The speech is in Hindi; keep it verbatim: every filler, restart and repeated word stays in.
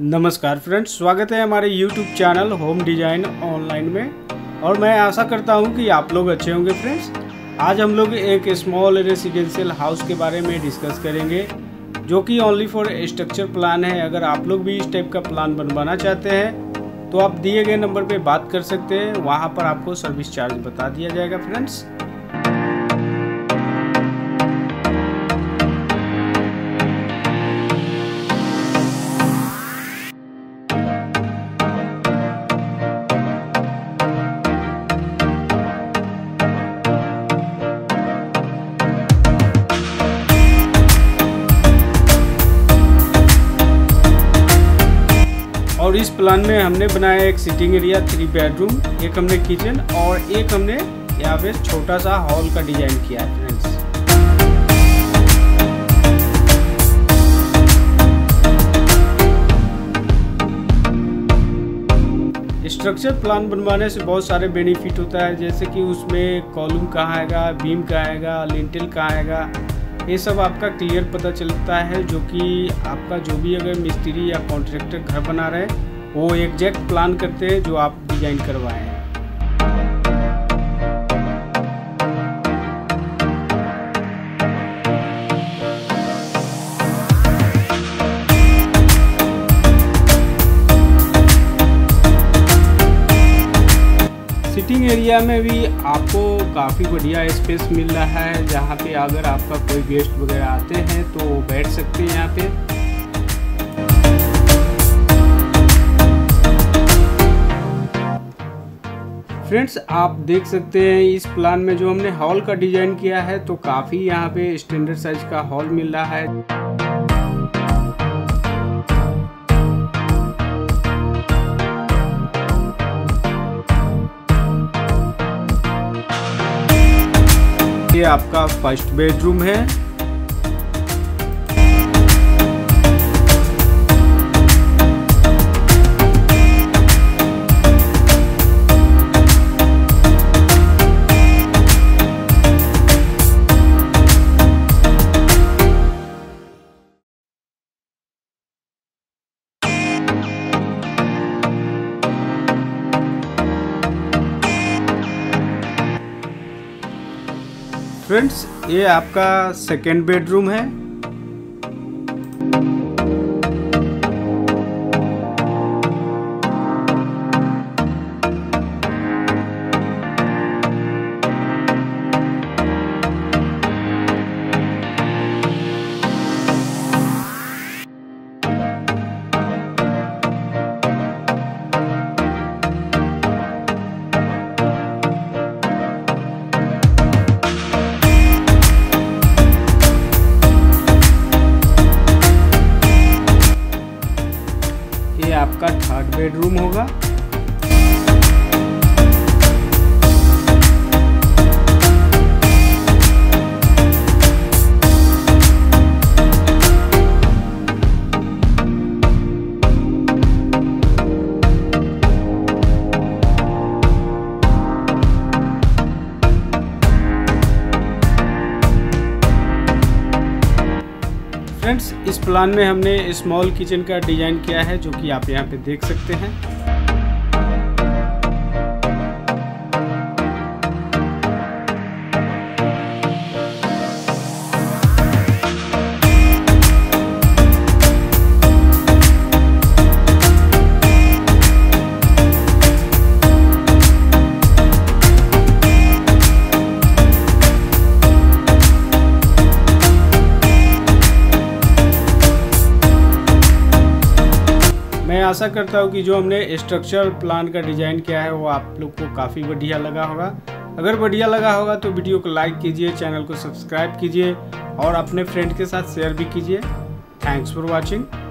नमस्कार फ्रेंड्स, स्वागत है हमारे YouTube channel home design online में। और मैं आशा करता हूं कि आप लोग अच्छे होंगे। फ्रेंड्स, आज हम लोग एक स्मॉल रेसिडेंशियल हाउस के बारे में डिस्कस करेंगे जो कि ओनली फॉर स्ट्रक्चर प्लान है। अगर आप लोग भी इस टाइप का प्लान बनवाना चाहते हैं तो आप दिए गए नंबर पर बात कर सकते हैं, वहाँ पर आपको सर्विस चार्ज बता दिया जाएगा। फ्रेंड्स, और इस प्लान में हमने बनाया एक सिटिंग एरिया, थ्री बेडरूम, एक हमने किचन और एक हमने यहाँ पे छोटा सा हॉल का डिजाइन किया है। फ्रेंड्स, स्ट्रक्चर प्लान बनवाने से बहुत सारे बेनिफिट होता है, जैसे कि उसमें कॉलम कहाँ आएगा, बीम कहाँ आएगा, लिंटेल कहाँ आएगा, ये सब आपका क्लियर पता चलता है, जो कि आपका जो भी अगर मिस्त्री या कॉन्ट्रैक्टर घर बना रहे हैं वो एग्जैक्ट प्लान करते हैं जो आप डिजाइन करवाए हैं। सिटिंग एरिया में भी आपको काफ़ी बढ़िया स्पेस मिल रहा है, जहाँ पे अगर आपका कोई गेस्ट वगैरह आते हैं तो वो बैठ सकते हैं यहाँ पे। फ्रेंड्स, आप देख सकते हैं इस प्लान में जो हमने हॉल का डिजाइन किया है तो काफ़ी यहाँ पे स्टैंडर्ड साइज का हॉल मिल रहा है। ये आपका फर्स्ट बेडरूम है। फ्रेंड्स, ये आपका सेकेंड बेडरूम है। आपका थर्ड बेडरूम होगा। फ्रेंड्स, इस प्लान में हमने स्मॉल किचन का डिजाइन किया है जो कि आप यहाँ पे देख सकते हैं। मैं आशा करता हूँ कि जो हमने स्ट्रक्चर प्लान का डिज़ाइन किया है वो आप लोग को काफ़ी बढ़िया लगा होगा। अगर बढ़िया लगा होगा तो वीडियो को लाइक कीजिए, चैनल को सब्सक्राइब कीजिए और अपने फ्रेंड के साथ शेयर भी कीजिए। Thanks for watching.